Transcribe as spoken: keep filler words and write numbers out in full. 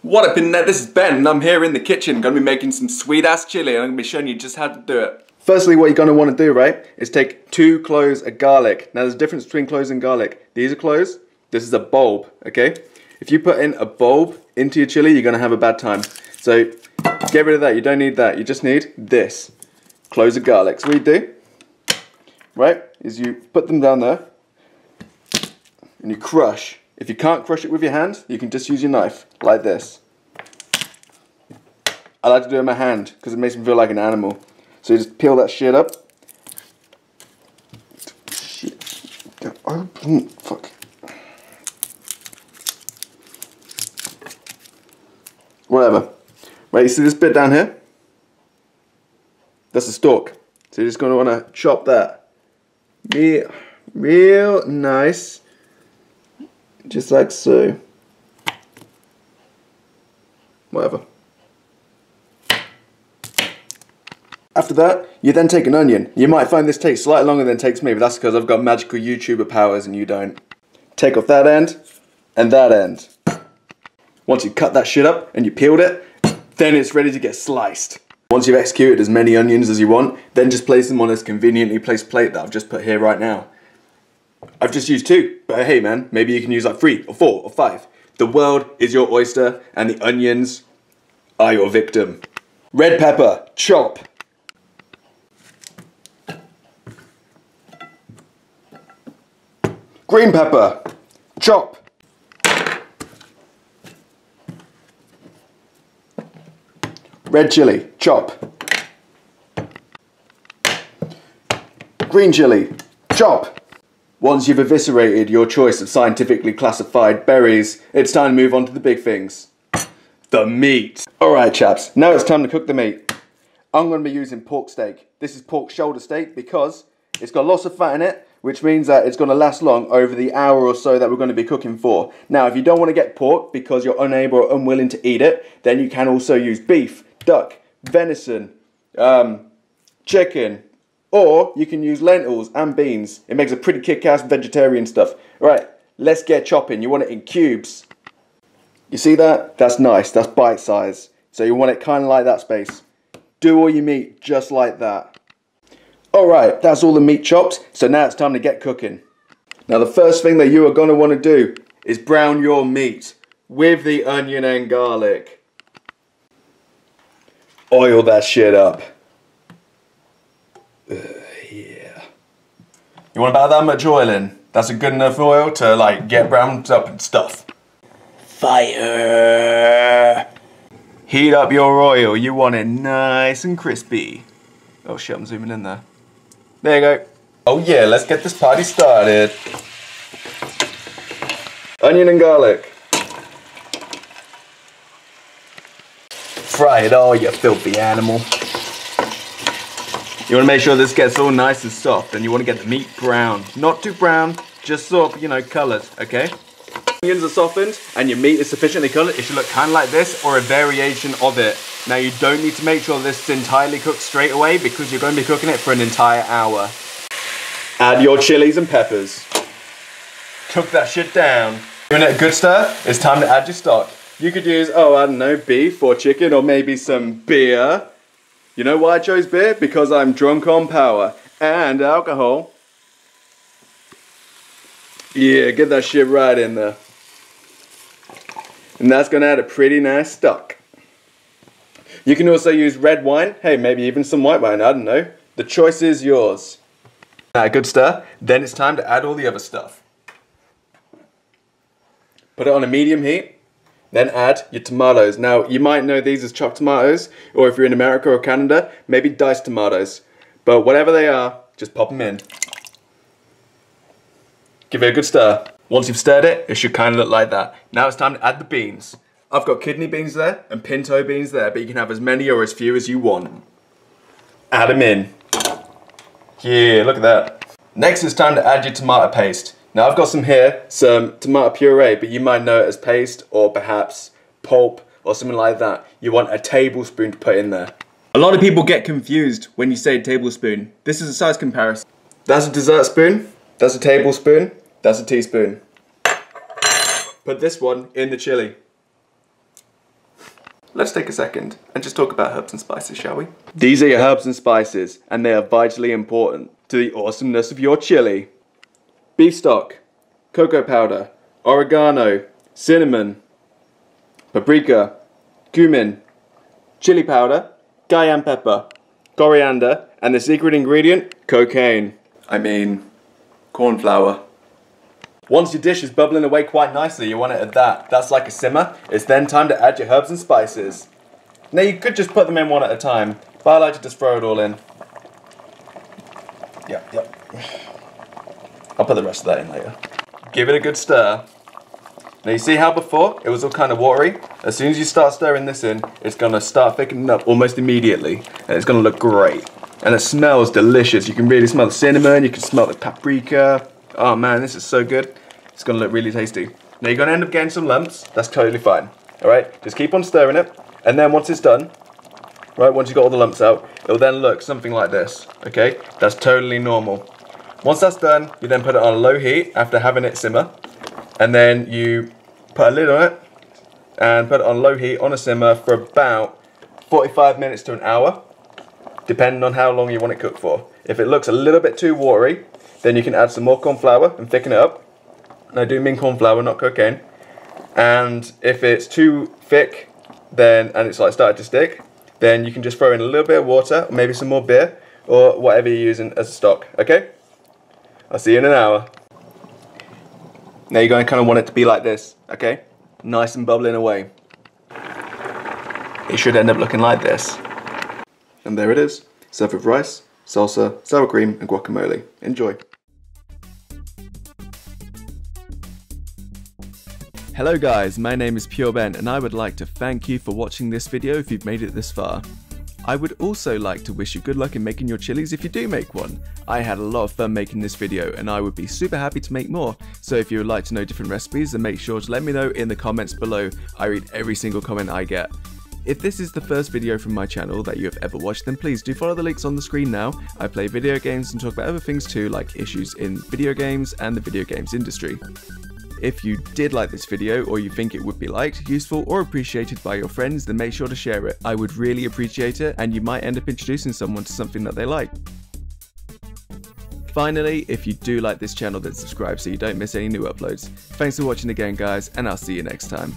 What up internet, this is Ben and I'm here in the kitchen, gonna be making some sweet ass chili and I'm gonna be showing you just how to do it. Firstly, what you're gonna wanna do, right, is take two cloves of garlic. Now there's a difference between cloves and garlic. These are cloves, this is a bulb, okay? If you put in a bulb into your chili, you're gonna have a bad time. So get rid of that, you don't need that, you just need this, cloves of garlic. So what you do, right, is you put them down there and you crush. If you can't crush it with your hand, you can just use your knife, like this. I like to do it in my hand, because it makes me feel like an animal. So you just peel that shit up. Shit. Don't open. Fuck. Whatever. Right, you see this bit down here? That's the stalk. So you're just going to want to chop that. Real, real nice. Just like so. Whatever. After that, you then take an onion. You might find this takes slightly longer than it takes me, but that's because I've got magical YouTuber powers and you don't. Take off that end, and that end. Once you cut that shit up and you peeled it, then it's ready to get sliced. Once you've executed as many onions as you want, then just place them on this conveniently placed plate that I've just put here right now. I've just used two, but hey man, maybe you can use like three, or four, or five. The world is your oyster, and the onions are your victim. Red pepper, chop. Green pepper, chop. Red chili, chop. Green chili, chop. Once you've eviscerated your choice of scientifically classified berries, it's time to move on to the big things. The meat. Alright chaps, now it's time to cook the meat. I'm going to be using pork steak. This is pork shoulder steak because it's got lots of fat in it, which means that it's going to last long over the hour or so that we're going to be cooking for. Now, if you don't want to get pork because you're unable or unwilling to eat it, then you can also use beef, duck, venison, um, chicken, or you can use lentils and beans. It makes a pretty kick-ass vegetarian stuff. Right, let's get chopping. You want it in cubes. You see that? That's nice. That's bite size. So you want it kind of like that space. Do all your meat just like that. Alright, that's all the meat chopped, so now it's time to get cooking. Now the first thing that you are going to want to do is brown your meat with the onion and garlic. Oil that shit up. Uh, yeah. You want about that much oil in? That's a good enough oil to like get browned up and stuff. Fire! Heat up your oil, you want it nice and crispy. Oh shit, I'm zooming in there. There you go. Oh yeah, let's get this party started. Onion and garlic. Fry it all, you filthy animal. You want to make sure this gets all nice and soft, and you want to get the meat brown. Not too brown, just sort of, you know, coloured, okay? Onions are softened, and your meat is sufficiently coloured. It should look kind of like this, or a variation of it. Now you don't need to make sure this is entirely cooked straight away because you're going to be cooking it for an entire hour. Add your chilies and peppers. Cook that shit down. Giving it a good stir, it's time to add your stock. You could use, oh I don't know, beef or chicken or maybe some beer. You know why I chose beer? Because I'm drunk on power and alcohol. Yeah, get that shit right in there. And that's going to add a pretty nice stock. You can also use red wine, hey, maybe even some white wine, I don't know. The choice is yours. Now, good stir. Then it's time to add all the other stuff. Put it on a medium heat, then add your tomatoes. Now, you might know these as chopped tomatoes, or if you're in America or Canada, maybe diced tomatoes. But whatever they are, just pop them in. Give it a good stir. Once you've stirred it, it should kind of look like that. Now it's time to add the beans. I've got kidney beans there and pinto beans there, but you can have as many or as few as you want. Add them in. Yeah, look at that. Next it's time to add your tomato paste. Now I've got some here, some tomato puree, but you might know it as paste or perhaps pulp or something like that. You want a tablespoon to put in there. A lot of people get confused when you say tablespoon. This is a size comparison. That's a dessert spoon, that's a tablespoon, that's a teaspoon. Put this one in the chili. Let's take a second and just talk about herbs and spices, shall we? These are your herbs and spices, and they are vitally important to the awesomeness of your chili. Beef stock, cocoa powder, oregano, cinnamon, paprika, cumin, chili powder, cayenne pepper, coriander, and the secret ingredient, cocaine. I mean, corn flour. Once your dish is bubbling away quite nicely, you want it at that. That's like a simmer. It's then time to add your herbs and spices. Now you could just put them in one at a time, but I like to just throw it all in. Yep, yep. I'll put the rest of that in later. Give it a good stir. Now you see how before it was all kind of watery? As soon as you start stirring this in, it's gonna start thickening up almost immediately, and it's gonna look great. And it smells delicious. You can really smell the cinnamon, you can smell the paprika. Oh man, this is so good. It's gonna look really tasty. Now you're gonna end up getting some lumps. That's totally fine, all right? Just keep on stirring it, and then once it's done, right, once you've got all the lumps out, it'll then look something like this, okay? That's totally normal. Once that's done, you then put it on low heat after having it simmer, and then you put a lid on it, and put it on low heat on a simmer for about forty-five minutes to an hour, depending on how long you want it cooked for. If it looks a little bit too watery, then you can add some more corn flour and thicken it up. And I do mean corn flour, not cocaine. And if it's too thick, then and it's like started to stick, then you can just throw in a little bit of water, or maybe some more beer, or whatever you're using as a stock, okay? I'll see you in an hour. Now you're going to kind of want it to be like this, okay? Nice and bubbling away. It should end up looking like this. And there it is. Served with rice, salsa, sour cream, and guacamole. Enjoy. Hello guys, my name is Pure Ben, and I would like to thank you for watching this video if you've made it this far. I would also like to wish you good luck in making your chilies if you do make one. I had a lot of fun making this video, and I would be super happy to make more, so if you would like to know different recipes, then make sure to let me know in the comments below. I read every single comment I get. If this is the first video from my channel that you have ever watched, then please do follow the links on the screen now. I play video games and talk about other things too, like issues in video games and the video games industry. If you did like this video, or you think it would be liked, useful, or appreciated by your friends, then make sure to share it. I would really appreciate it, and you might end up introducing someone to something that they like. Finally, if you do like this channel, then subscribe so you don't miss any new uploads. Thanks for watching again guys, and I'll see you next time.